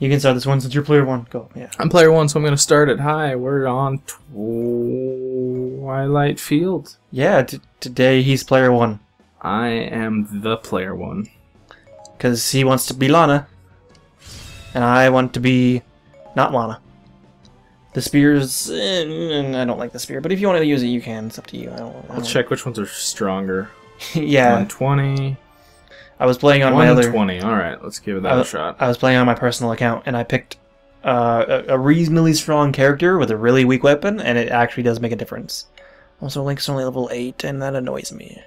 You can start this one since you're player one. Go. Yeah. I'm player one, so I'm going to start it. Hi, we're on Twilight Field. Yeah, today he's player one. I am the player one. Because he wants to be Lana. And I want to be not Lana. The spears, I don't like the spear, but if you want to use it, you can. It's up to you. I'll check which ones are stronger. Yeah. 120. I was playing on my other... 120, alright, let's give that a shot. I was playing on my personal account, and I picked a reasonably strong character with a really weak weapon, and it actually does make a difference. Also, Link's only level 8, and that annoys me.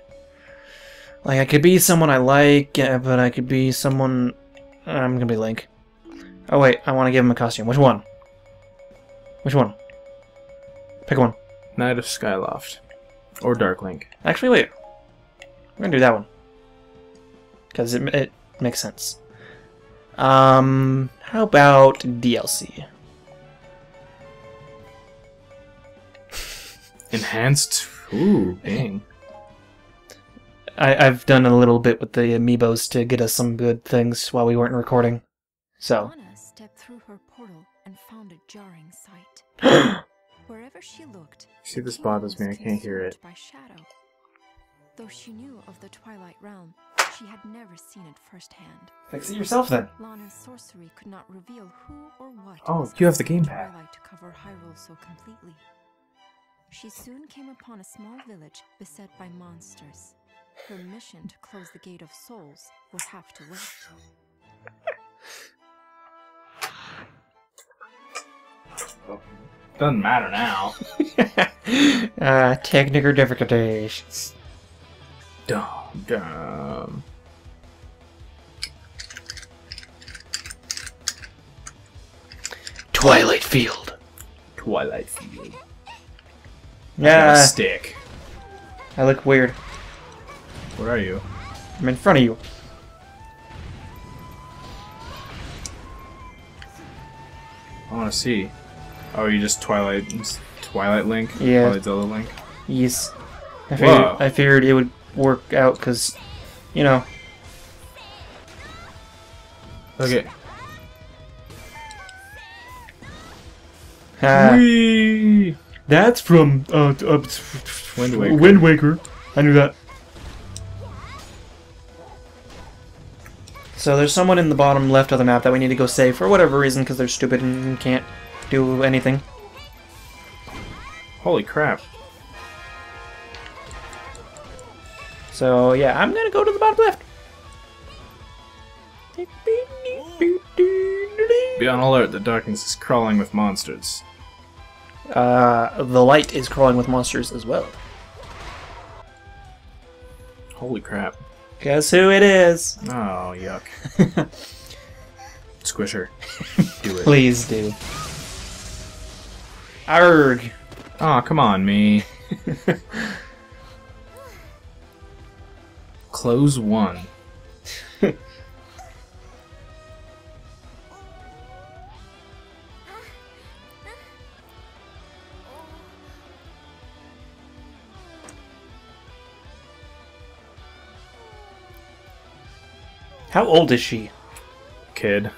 Like, I could be someone I like, but I could be someone... I'm gonna be Link. Oh wait, I want to give him a costume. Which one? Which one? Pick one. Knight of Skyloft. Or Dark Link. Actually, wait. We're gonna do that one. Because it makes sense. How about DLC? Enhanced? Ooh, dang. I've done a little bit with the amiibos to get us some good things while we weren't recording. So. Lana stepped through her portal and found a jarring sight. Wherever she looked, see, this bothers me. I can't hear it. By shadow. Though she knew of the Twilight Realm, she had never seen it firsthand. Fix it yourself then. Lana's sorcery could not reveal who or what. Oh, you have the gamepad. To cover Hyrule so completely. She soon came upon a small village beset by monsters. Her mission to close the Gate of Souls would have to wait. Well, doesn't matter now. Technical difficulties. Dumb. Twilight Field. Twilight Field. Yeah. Stick. I look weird. Where are you? I'm in front of you. I want to see. Oh, you just Twilight Link? Yeah. Twilight Zelda Link? Yes. I figured it would work out because, you know. Okay. Wee! That's from Wind Waker. Wind Waker. I knew that. So there's someone in the bottom left of the map that we need to go save for whatever reason because they're stupid and can't do anything. Holy crap. So, yeah, I'm gonna go to the bottom left. Be on alert, the darkness is crawling with monsters. The light is crawling with monsters as well. Holy crap. Guess who it is? Oh, yuck. Squisher. Do it. Please do. Arrgh. Aw, oh, come on, me. Close one. How old is she? Kid.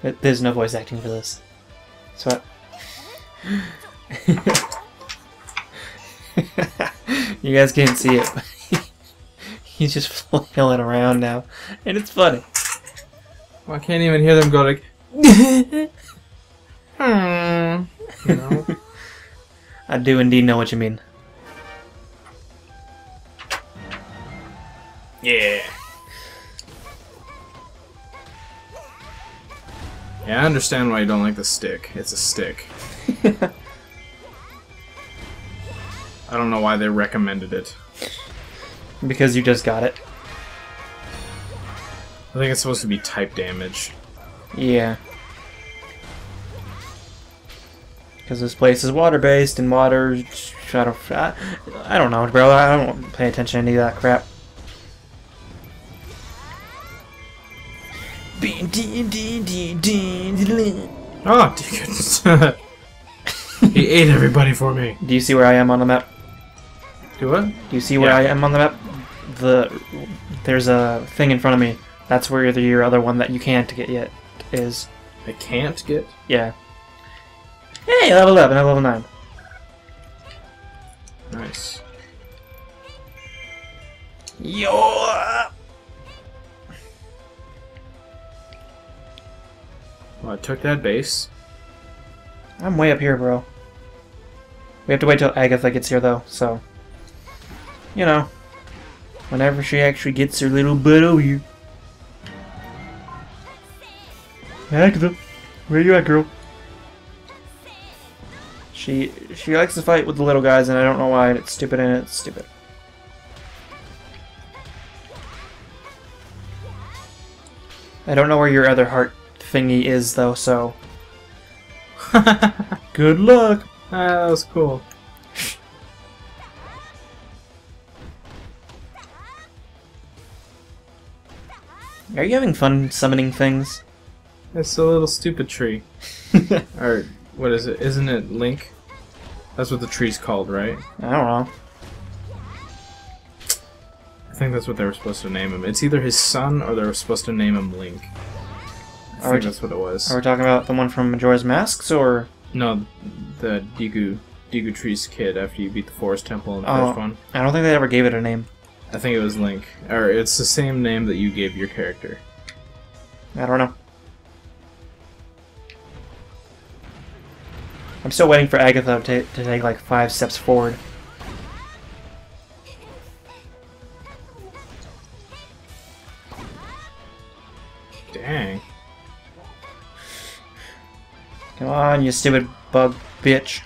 There's no voice acting for this. So you guys can't see it, but he's just flailing around now. And it's funny. Well, I can't even hear them go like... You know? I do indeed know what you mean. Yeah. Yeah, I understand why you don't like the stick. It's a stick. I don't know why they recommended it. Because you just got it. I think it's supposed to be type damage. Yeah. Because this place is water-based and water... I don't know, bro. I don't pay attention to any of that crap. Oh, dude. He ate everybody for me. Do you see where I am on the map? Do what? Do you see where I am on the map? There's a thing in front of me That's where your other one that you can't get yet is. I can't get? Yeah. Hey, level up and I'm level 9. Nice. Yo! Well, I took that base. I'm way up here, bro. We have to wait till Agatha gets here, though, so... You know. Whenever she actually gets her little butt over here. Agatha! Where you at, girl? She likes to fight with the little guys, and I don't know why, and it's stupid, and it's stupid. I don't know where your other heart thingy is, though, so... Good luck! Ah, that was cool. Are you having fun summoning things? It's a little stupid tree. Or, what is it? Isn't it Link? That's what the tree's called, right? I don't know. I think that's what they were supposed to name him. It's either his son or they were supposed to name him Link. I think that's what it was. Are we talking about the one from Majora's Mask, or...? No, the Deku tree's kid after you beat the Forest Temple in the first one. I don't think they ever gave it a name. I think it was Link. Or it's the same name that you gave your character. I don't know. I'm still waiting for Agatha to take like 5 steps forward. Dang. Come on, you stupid bug bitch.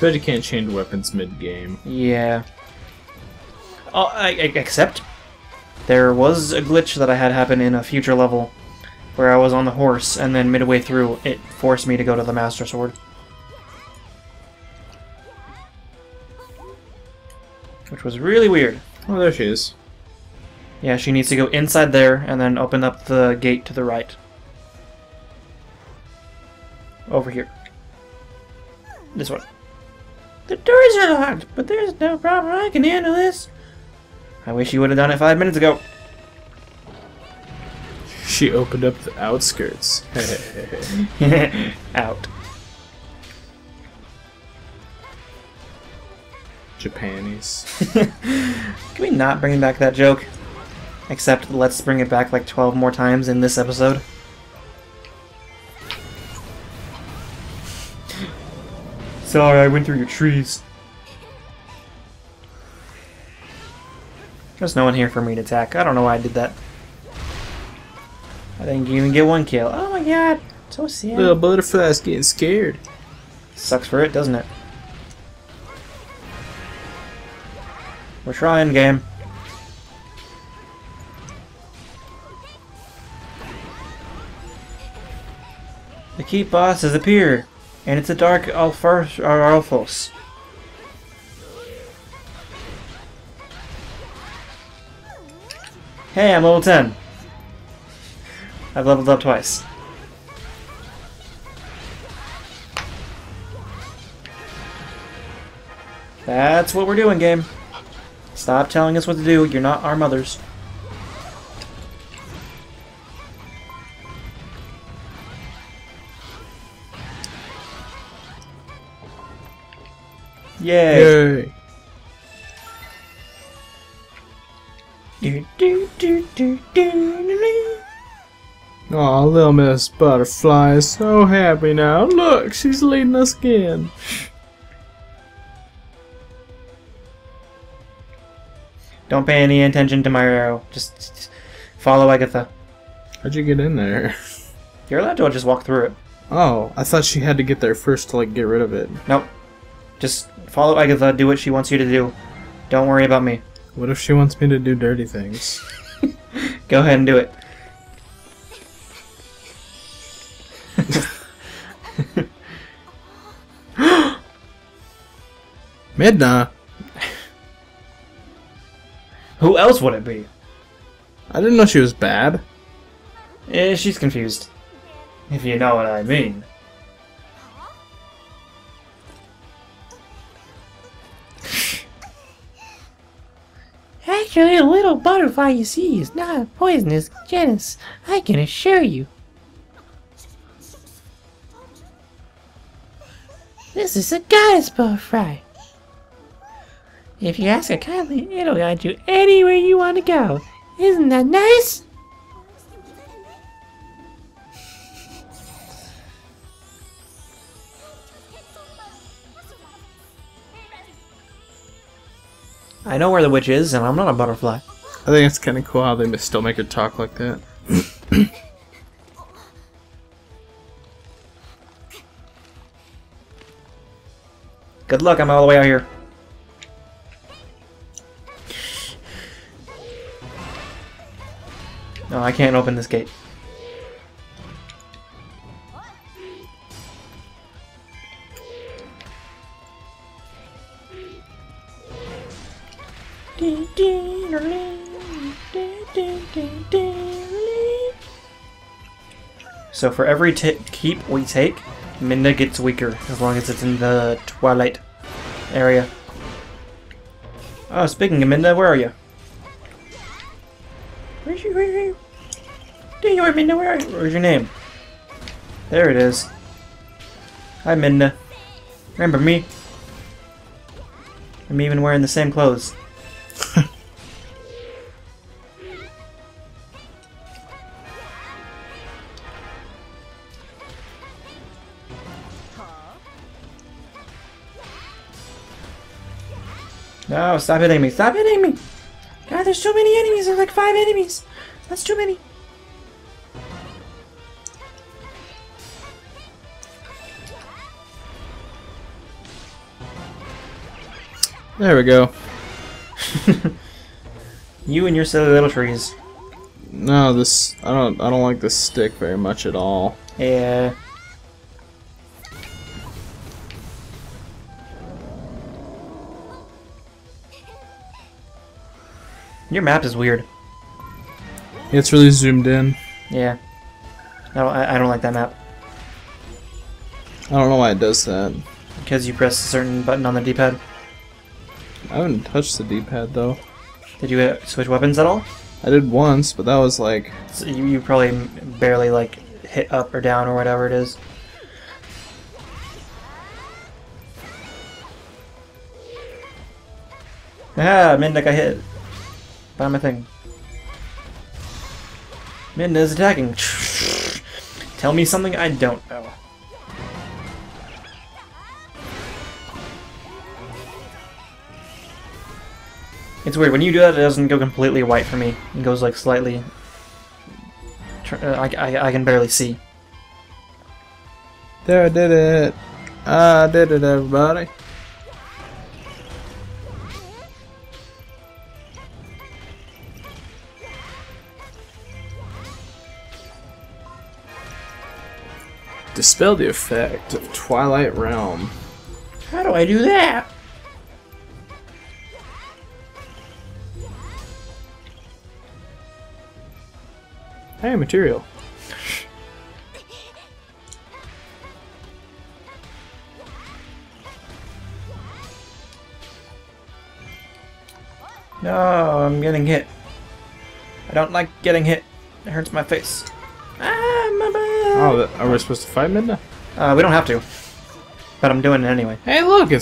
But you can't change weapons mid-game. Yeah. Oh, except there was a glitch that I had happen in a future level where I was on the horse, and then midway through, it forced me to go to the Master Sword. Which was really weird. Oh, there she is. Yeah, she needs to go inside there, and then open up the gate to the right. Over here. This one. The doors are locked, but there's no problem. I can handle this. I wish you would have done it 5 minutes ago. She opened up the outskirts. Out. Japanese. Can we not bring back that joke? Except let's bring it back like 12 more times in this episode. Sorry, I went through your trees. There's no one here for me to attack. I don't know why I did that. I didn't even get one kill. Oh my god, so sad. Little butterfly's getting scared. Sucks for it, doesn't it? We're trying, game. The key boss has appeared. And it's a dark Alphos. Hey, I'm level 10. I've leveled up twice. That's what we're doing, game. Stop telling us what to do. You're not our mothers. Yay! Aw, little Miss Butterfly is so happy now. Look, she's leading us again. Don't pay any attention to my arrow. Just follow Agatha. How'd you get in there? You're allowed to just walk through it. Oh, I thought she had to get there first to like get rid of it. Nope. Just follow Agatha, do what she wants you to do. Don't worry about me. What if she wants me to do dirty things? Go ahead and do it. Midna! Who else would it be? I didn't know she was bad. Eh, she's confused. If you know what I mean. Every little butterfly you see is not a poisonous genus, I can assure you. This is a goddess butterfly. If you ask her kindly, it'll guide you anywhere you want to go. Isn't that nice? I know where the witch is, and I'm not a butterfly. I think it's kind of cool how they still make her talk like that. Good luck, I'm all the way out here. No, I can't open this gate. So for every keep we take, Midna gets weaker, as long as it's in the Twilight area. Oh, speaking of Midna, where are you? Where's you? Where are you? There you are, Midna, where are you? Where's your name? There it is. Hi, Midna. Remember me? I'm even wearing the same clothes. No, stop hitting me. Stop hitting me! God, there's too many enemies. There's like 5 enemies. That's too many. There we go. You and your silly little trees. No, this I don't like this stick very much at all. Yeah. Your map is weird. It's really zoomed in. Yeah. I don't like that map. I don't know why it does that. Because you press a certain button on the D-pad. I haven't touched the D-pad though. Did you switch weapons at all? I did once, but that was like... So you probably barely like hit up or down or whatever it is. Ah, Midna got hit. By my thing. Midna is attacking. Tell me something I don't know. It's weird, when you do that it doesn't go completely white for me. It goes like slightly... I can barely see. There, I did it! I did it, everybody! Dispel the effect of Twilight Realm. How do I do that? Hey, material. No, I'm getting hit. I don't like getting hit. It hurts my face. Ah, my bad. Oh, are we supposed to fight Midna? We don't have to. But I'm doing it anyway. Hey, look, I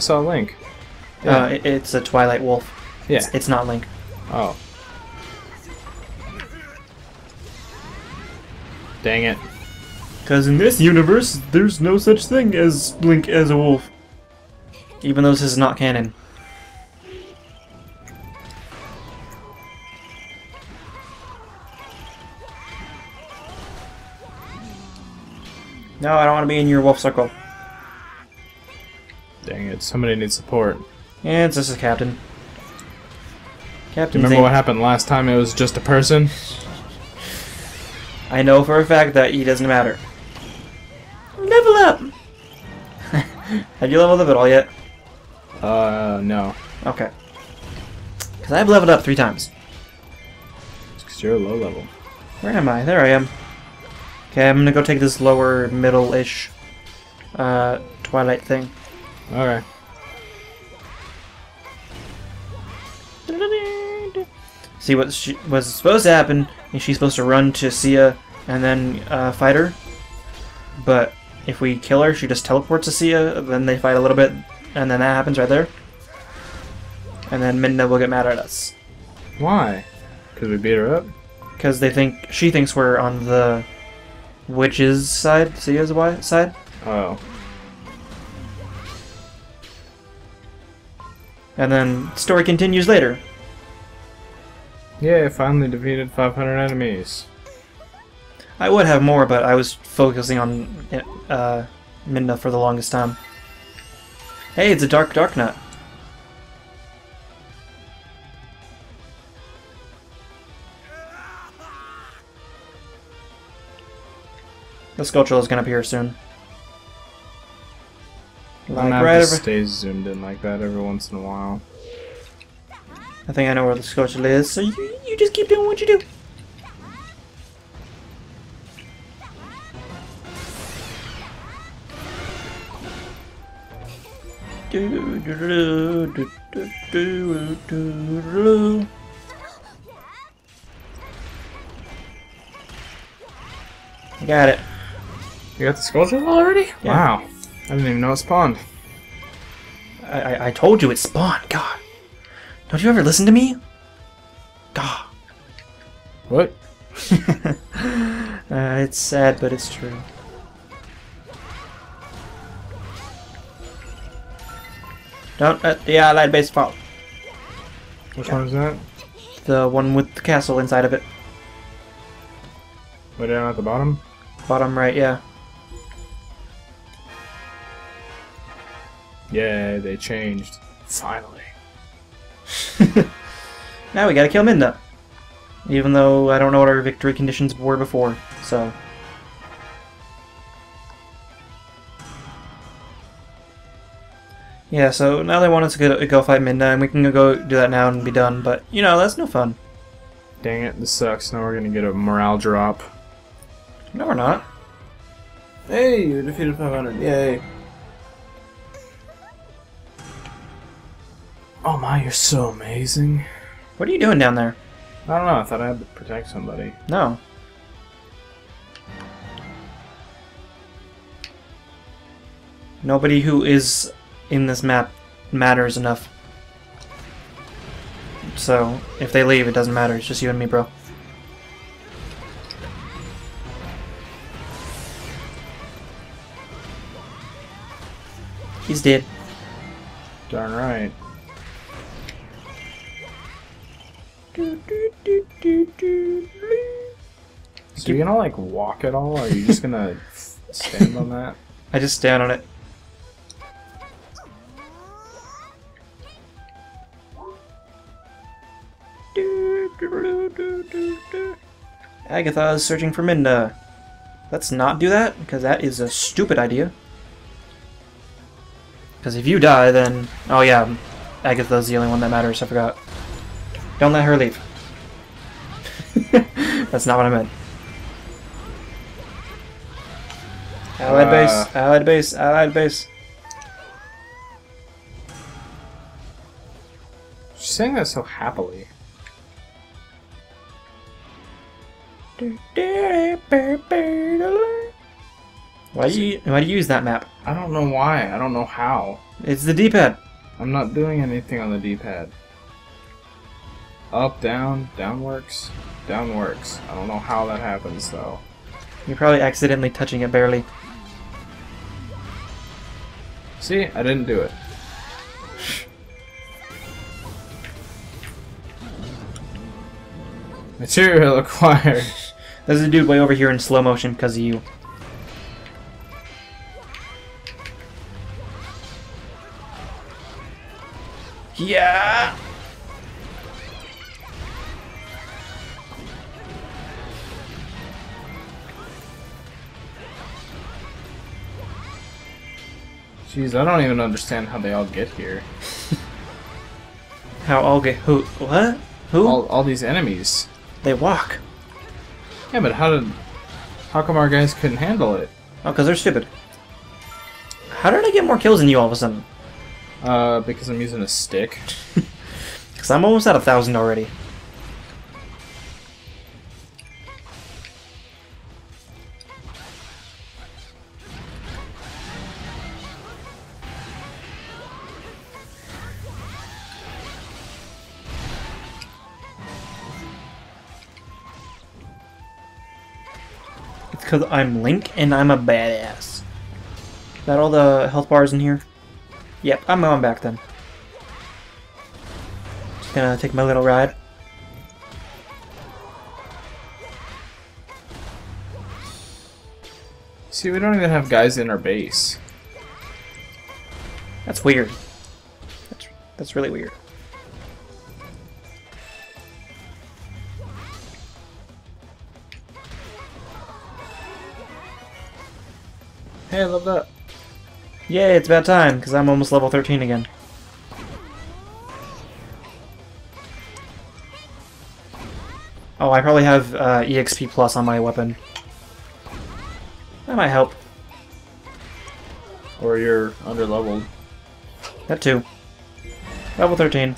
saw Link. Yeah. It's a Twilight Wolf. Yeah. It's not Link. Oh. Dang it. Because in this universe, there's no such thing as Link as a wolf. Even though this is not canon. No, I don't want to be in your wolf circle. Dang it, somebody needs support. Yeah, it's just a captain. Captain. Remember what happened last time? It was just a person? I know for a fact that he doesn't matter. Level up! Have you leveled up at all yet? No. Okay. Because I've leveled up 3 times. It's because you're low level. Where am I? There I am. Okay, I'm gonna go take this lower middle-ish Twilight thing. Alright. see what she was supposed to happen. And she's supposed to run to Sia and then fight her. But if we kill her, she just teleports to Sia, then they fight a little bit, and then that happens right there. And then Midna will get mad at us. Why? Because we beat her up? Because they think, she thinks we're on the witch's side, Sia's side. Oh. And then story continues later. Yeah, finally defeated 500 enemies. I would have more, but I was focusing on Midna for the longest time. Hey, it's a Dark Nut. The sculpture is gonna appear soon. Like right just stays zoomed in like that every once in a while. I think I know where the sculpture is, so you just keep doing what you do. I got it. You got the sculpture already? Yeah. Wow. I didn't even know it spawned. I told you it spawned, God. Don't you ever listen to me? God. What? It's sad, but it's true. Don't let the allied base fall. Which one is that? The one with the castle inside of it. Way down at the bottom? Bottom right, yeah. Yeah, they changed. Finally. Now we gotta kill Midna. Even though I don't know what our victory conditions were before, so. Yeah, so now they want us to go fight Midna, and we can go do that now and be done, but, you know, that's no fun. Dang it, this sucks. Now we're gonna get a morale drop. No, we're not. Hey, you defeated 500. Yay. Oh my, you're so amazing. What are you doing down there? I don't know, I thought I had to protect somebody. No. Nobody who is in this map matters enough. So, if they leave, it doesn't matter. It's just you and me, bro. He's dead. Darn right. So you gonna like walk at all, or are you just gonna stand on that? I just stand on it. Agatha is searching for Midna. Let's not do that, because that is a stupid idea. Because if you die, then... Oh yeah, Agatha's the only one that matters, I forgot. Don't let her leave. That's not what I meant. Allied base, allied base, allied base. She's saying that so happily. Why do you use that map? I don't know why. I don't know how. It's the D-pad. I'm not doing anything on the D-pad. Up, down, down works, down works. I don't know how that happens though. You're probably accidentally touching it barely. See, I didn't do it. Material acquired. There's a dude way over here in slow motion because of you. Yeah! Jeez, I don't even understand how they all get here. How all get who? What? Who? All these enemies. They walk. Yeah, but how come our guys couldn't handle it? Oh, because they're stupid. How did I get more kills than you all of a sudden? Because I'm using a stick. Because I'm almost at 1,000 already. It's because I'm Link and I'm a badass. Is that all the health bars in here? Yep, I'm going back then. Just gonna take my little ride. See, we don't even have guys in our base. That's weird. That's really weird. Hey, I love that. Yay, it's about time, because I'm almost level 13 again. Oh, I probably have EXP plus on my weapon. That might help. Or you're underleveled. That too. Level 13.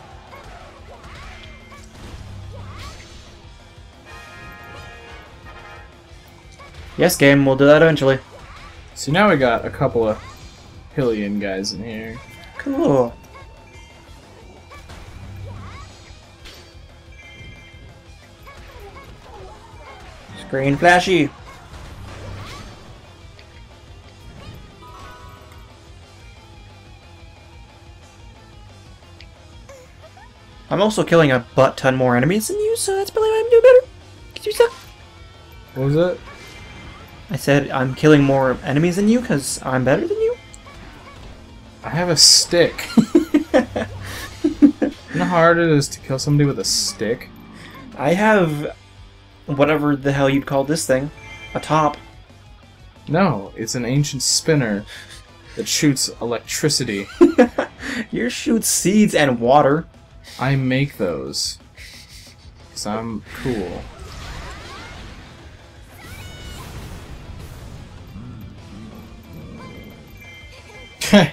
Yes, game, we'll do that eventually. So now we got a couple of Hylian guys in here. Cool. Screen flashy. I'm also killing a butt-ton more enemies than you, so that's probably why I'm doing better. Get your stuff. What was that? I said I'm killing more enemies than you because I'm better than you. I have a stick. You know how hard it is to kill somebody with a stick? I have whatever the hell you'd call this thing. A top. No, it's an ancient spinner that shoots electricity. Yours shoots seeds and water. I make those. Because I'm cool.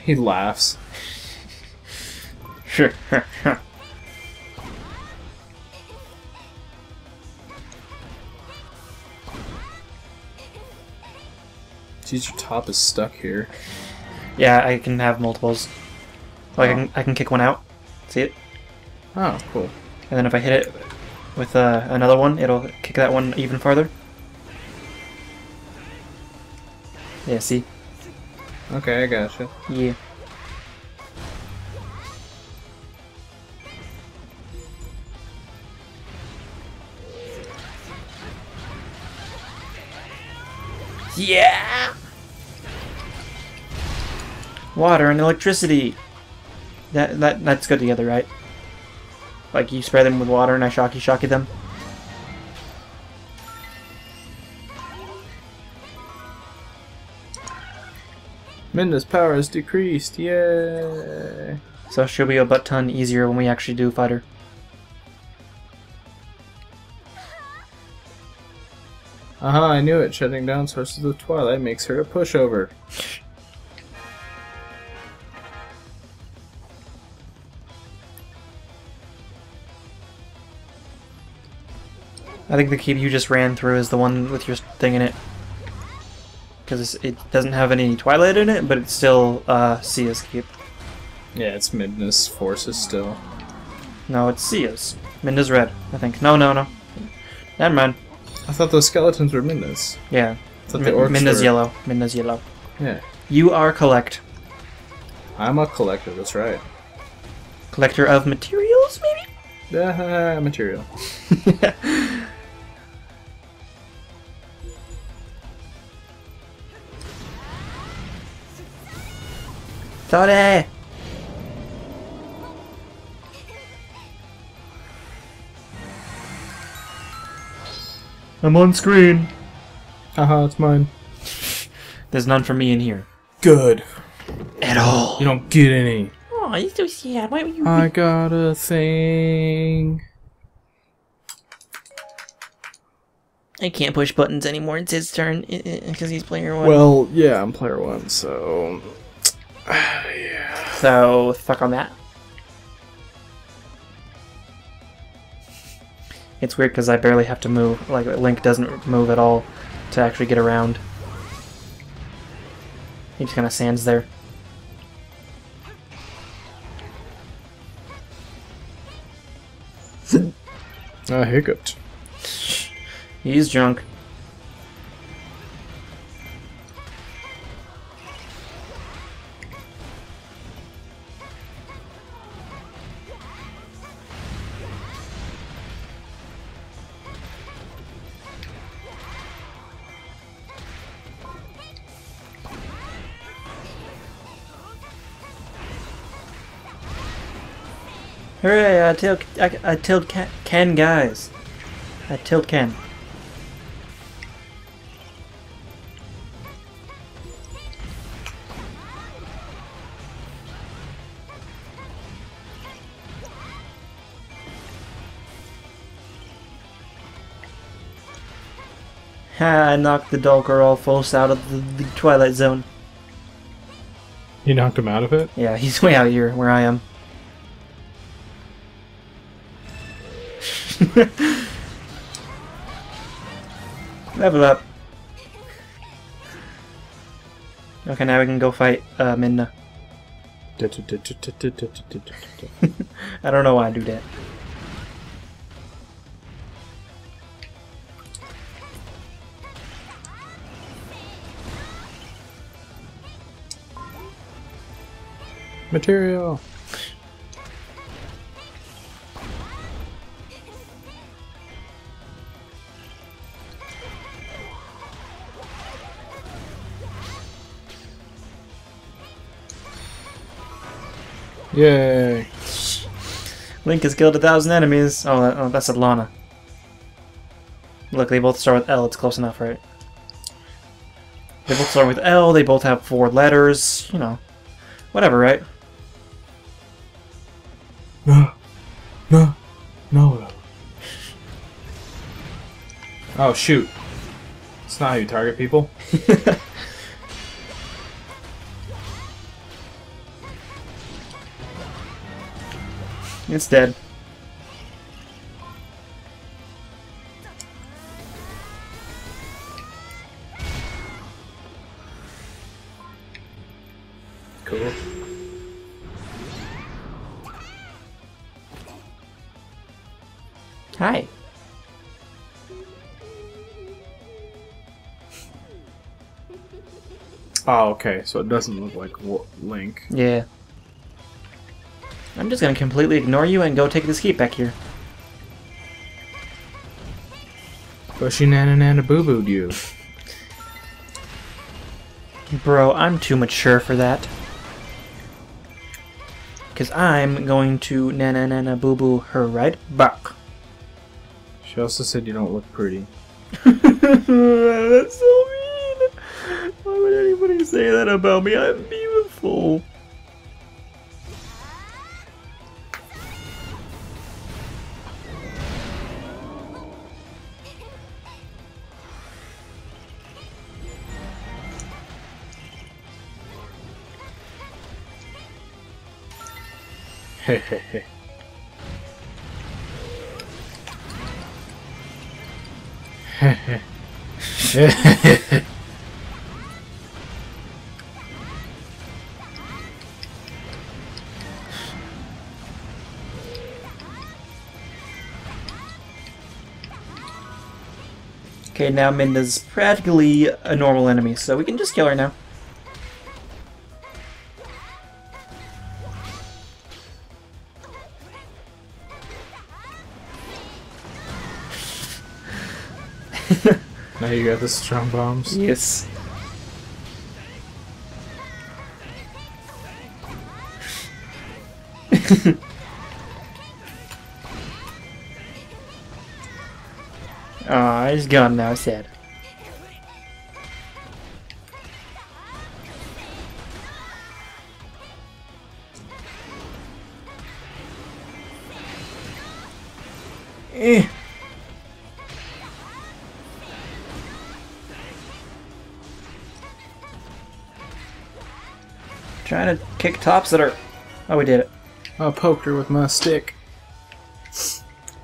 He laughs. Sure. Geez, your top is stuck here. Yeah, I can have multiples. Like, oh. I can kick one out. See it? Oh, cool. And then if I hit it with another one, it'll kick that one even farther. Yeah, see? Okay, I gotcha. Yeah. Yeah! Water and electricity! That's good together, right? Like, you spray them with water and I shocky-shocky them. Midna's power is decreased, yay! So she'll be a butt-ton easier when we actually do fight her. Aha, I knew it. Shutting down sources of Twilight makes her a pushover. I think the cube you just ran through is the one with your thing in it. Because it doesn't have any Twilight in it, but it's still Sia's cube. Yeah, it's Midna's forces still. No, it's Sia's. Midna's red, I think. No. Never mind. I thought those skeletons were Midna's. Yeah. I thought the orcs Midna's were... yellow. Midna's yellow. Yeah. You are collect. I'm a collector, that's right. Collector of materials, maybe? Material. Sorry. I'm on screen. Haha, it's mine. There's none for me in here. Good. At all. You don't get any. Oh, you're so sad. Why were you? I got a thing. I can't push buttons anymore. It's his turn because he's player one. Well, yeah, I'm player one, so. Yeah. So, fuck on that. It's weird because I barely have to move. Like, Link doesn't move at all to actually get around. He just kind of stands there. I hiccuped. He's drunk. Hooray! I tilt can, guys. I tilt can. Ha, I knocked the Dark Alphos out of the Twilight Zone. You knocked him out of it? Yeah, he's way out here where I am. Level up. Okay, now we can go fight Midna. I don't know why I do that. Material. Yay! Link has killed 1,000 enemies. Oh, that's a Lana. Look, they both start with L. It's close enough, right? They both start with L. They both have 4 letters. You know, whatever, right? No. Oh, shoot. It's not how you target people. It's dead. Cool. Hi. Oh, okay. So it doesn't look like Link. Yeah. I'm just gonna completely ignore you and go take this heat back here. Bushy Nana Nana Boo Booed you. Bro, I'm too mature for that. Cause I'm going to Nana Nana Boo Boo her right back. She also said you don't look pretty. That's so mean! Why would anybody say that about me? I'm beautiful. Hehehe. Hehehe. Okay, now Midna's practically a normal enemy, so we can just kill her now. Now you got the strong bombs? Yes. Aw, he's gone now, sad. Trying to kick tops at her. Oh, we did it. I poked her with my stick.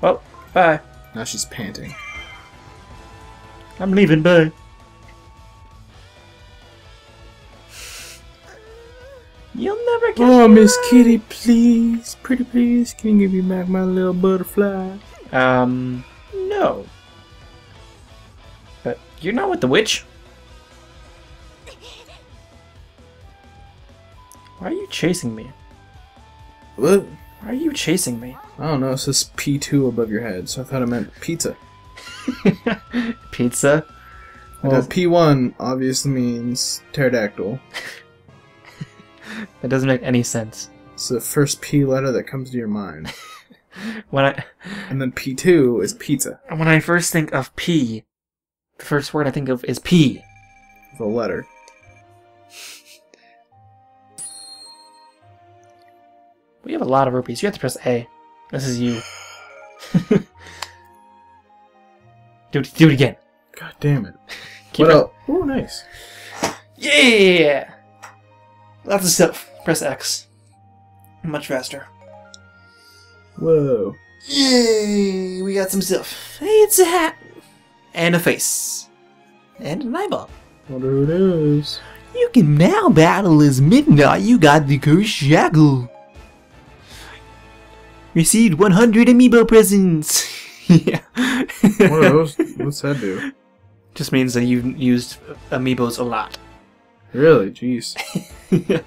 Well, bye. Now she's panting. I'm leaving, bye. You'll never get. Oh, Miss Kitty, please, pretty please, can you give me back my little butterfly? No. But you're not with the witch. Why are you chasing me? What? Why are you chasing me? I don't know, it says P2 above your head, so I thought it meant pizza. Pizza? Well, P1 obviously means pterodactyl. That doesn't make any sense. It's the first P letter that comes to your mind. And then P2 is pizza. When I first think of P, the first word I think of is P. The letter. We have a lot of rupees. You have to press A. This is you. Do it again. God damn it. Keep what up? Oh, nice. Yeah! Lots of stuff. Press X. Much faster. Whoa. Yay! We got some stuff. Hey, it's a hat! And a face. And an eyeball. Wonder who it is. You can now battle as Midna. You got the curse shackle. Received 100 amiibo presents. Yeah. What are those? What's that do? Just means that you've used amiibos a lot. Really? Jeez. Yeah.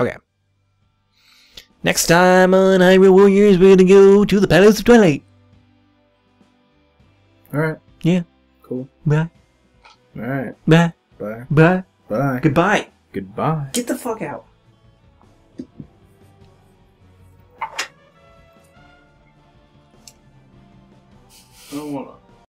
Okay. Next time on Hyrule Warriors, we're gonna go to the Palace of Twilight. Alright. Yeah. Cool. Bye. Alright. Bye. Bye. Bye. Bye. Goodbye. Goodbye. Get the fuck out. I don't wanna.